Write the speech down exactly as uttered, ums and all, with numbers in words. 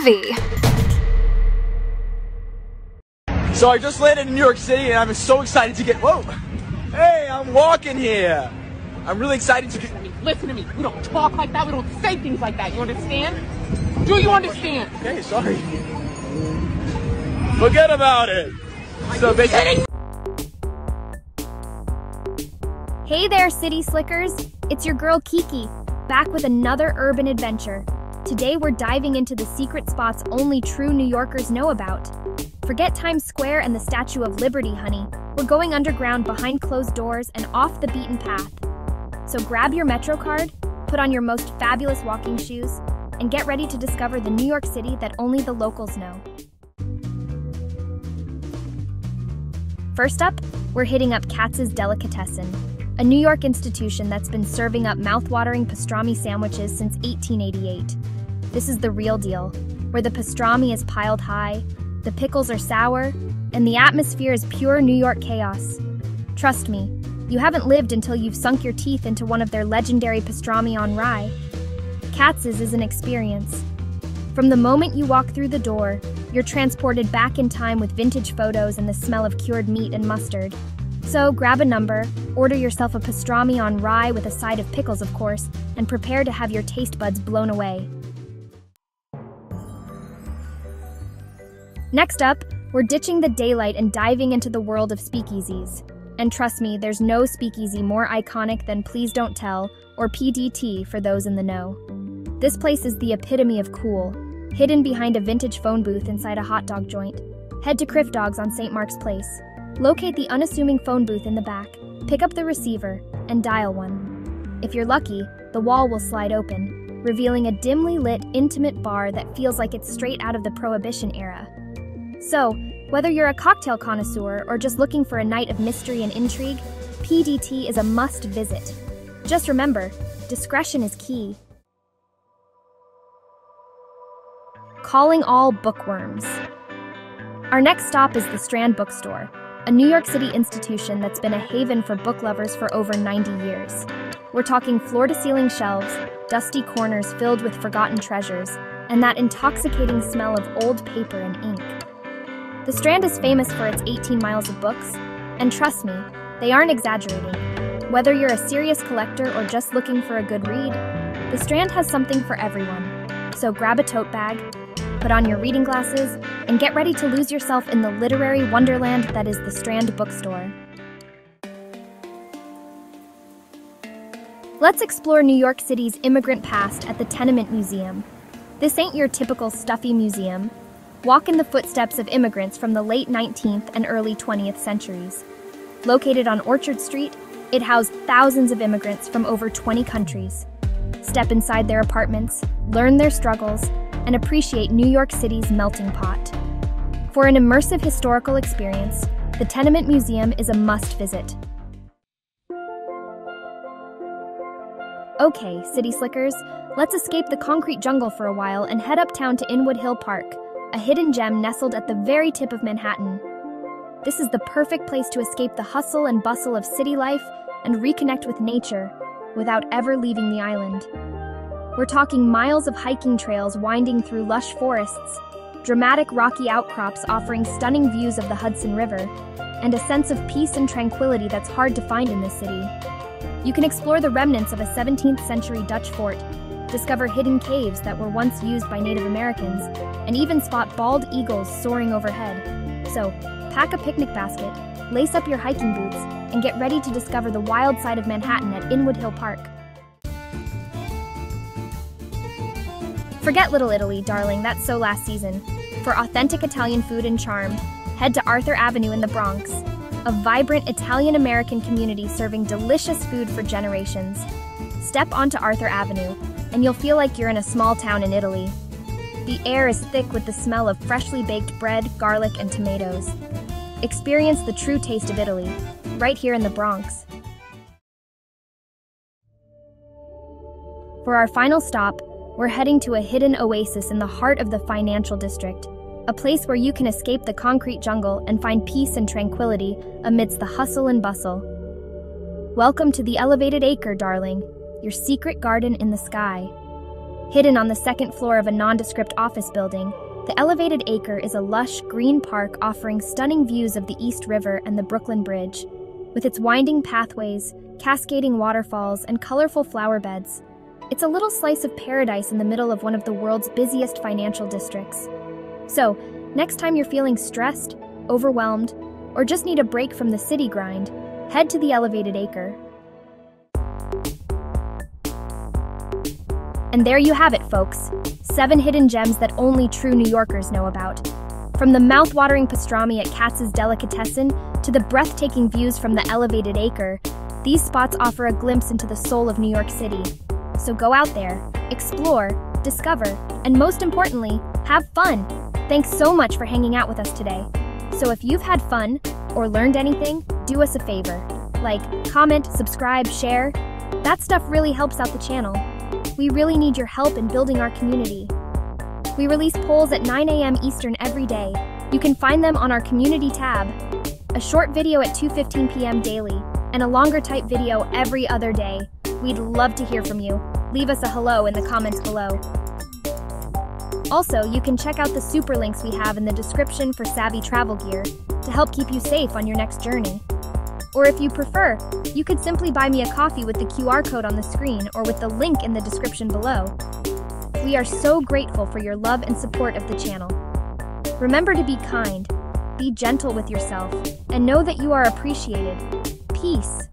savvy. So I just landed in New York City and I'm so excited to get, whoa, hey, I'm walking here. I'm really excited to get. Listen to me, listen to me. We don't talk like that. We don't say things like that. You understand? Do you understand? Okay, sorry. Forget about it. So basically. Hey there, City Slickers. It's your girl Kiki, back with another urban adventure. Today we're diving into the secret spots only true New Yorkers know about. Forget Times Square and the Statue of Liberty, honey. We're going underground behind closed doors and off the beaten path. So grab your Metro card, put on your most fabulous walking shoes, and get ready to discover the New York City that only the locals know. First up, we're hitting up Katz's Delicatessen, a New York institution that's been serving up mouth-watering pastrami sandwiches since eighteen eighty-eight. This is the real deal, where the pastrami is piled high, the pickles are sour, and the atmosphere is pure New York chaos. Trust me, you haven't lived until you've sunk your teeth into one of their legendary pastrami on rye. Katz's is an experience. From the moment you walk through the door, you're transported back in time with vintage photos and the smell of cured meat and mustard. So grab a number, order yourself a pastrami on rye with a side of pickles, of course, and prepare to have your taste buds blown away. Next up, we're ditching the daylight and diving into the world of speakeasies. And trust me, there's no speakeasy more iconic than Please Don't Tell, or P D T for those in the know. This place is the epitome of cool, hidden behind a vintage phone booth inside a hot dog joint. Head to Crif Dogs on Saint Mark's Place. Locate the unassuming phone booth in the back, pick up the receiver, and dial one. If you're lucky, the wall will slide open, revealing a dimly lit, intimate bar that feels like it's straight out of the Prohibition era. So, whether you're a cocktail connoisseur or just looking for a night of mystery and intrigue, P D T is a must visit. Just remember, discretion is key. Calling all bookworms. Our next stop is the Strand Bookstore, a New York City institution that's been a haven for book lovers for over ninety years. We're talking floor-to-ceiling shelves, dusty corners filled with forgotten treasures, and that intoxicating smell of old paper and ink. The Strand is famous for its eighteen miles of books, and trust me, they aren't exaggerating. Whether you're a serious collector or just looking for a good read, the Strand has something for everyone. So grab a tote bag, put on your reading glasses, and get ready to lose yourself in the literary wonderland that is the Strand Bookstore. Let's explore New York City's immigrant past at the Tenement Museum. This ain't your typical stuffy museum. Walk in the footsteps of immigrants from the late nineteenth and early twentieth centuries. Located on Orchard Street, it housed thousands of immigrants from over twenty countries. Step inside their apartments, learn their struggles, and appreciate New York City's melting pot. For an immersive historical experience, the Tenement Museum is a must-visit. Okay, City Slickers, let's escape the concrete jungle for a while and head uptown to Inwood Hill Park, a hidden gem nestled at the very tip of Manhattan. This is the perfect place to escape the hustle and bustle of city life and reconnect with nature without ever leaving the island. We're talking miles of hiking trails winding through lush forests, dramatic rocky outcrops offering stunning views of the Hudson River, and a sense of peace and tranquility that's hard to find in this city. You can explore the remnants of a seventeenth century Dutch fort, discover hidden caves that were once used by Native Americans, and even spot bald eagles soaring overhead. So, pack a picnic basket, lace up your hiking boots, and get ready to discover the wild side of Manhattan at Inwood Hill Park. Forget Little Italy, darling, that's so last season. For authentic Italian food and charm, head to Arthur Avenue in the Bronx, a vibrant Italian-American community serving delicious food for generations. Step onto Arthur Avenue, and you'll feel like you're in a small town in Italy. The air is thick with the smell of freshly baked bread, garlic, and tomatoes. Experience the true taste of Italy, right here in the Bronx. For our final stop, we're heading to a hidden oasis in the heart of the financial district, a place where you can escape the concrete jungle and find peace and tranquility amidst the hustle and bustle. Welcome to the Elevated Acre, darling, your secret garden in the sky. Hidden on the second floor of a nondescript office building, the Elevated Acre is a lush, green park offering stunning views of the East River and the Brooklyn Bridge. With its winding pathways, cascading waterfalls, and colorful flower beds, it's a little slice of paradise in the middle of one of the world's busiest financial districts. So, next time you're feeling stressed, overwhelmed, or just need a break from the city grind, head to the Elevated Acre. And there you have it, folks. Seven hidden gems that only true New Yorkers know about. From the mouth-watering pastrami at Katz's Delicatessen to the breathtaking views from the Elevated Acre, these spots offer a glimpse into the soul of New York City. So go out there, explore, discover, and most importantly, have fun. Thanks so much for hanging out with us today. So if you've had fun or learned anything, do us a favor. Like, comment, subscribe, share. That stuff really helps out the channel. We really need your help in building our community. We release polls at nine A M Eastern every day. You can find them on our community tab. A short video at two fifteen P M daily, and a longer type video every other day. We'd love to hear from you. Leave us a hello in the comments below. Also, you can check out the super links we have in the description for savvy travel gear to help keep you safe on your next journey. Or if you prefer, you could simply buy me a coffee with the Q R code on the screen or with the link in the description below. We are so grateful for your love and support of the channel. Remember to be kind, be gentle with yourself, and know that you are appreciated. Peace.